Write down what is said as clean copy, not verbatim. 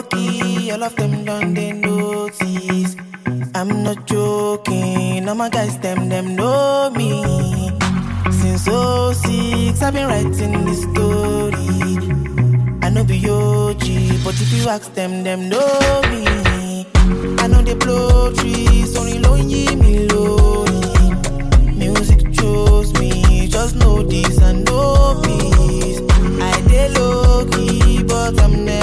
low-key, all of them done, they notice. I'm not joking, all my guys, them know me. Since 06, I've been writing this story. I know be OG, but if you ask them know me. I know they blow trees, only lonely me lonely. Music chose me, just know this and know peace. I dey low-key, but I'm never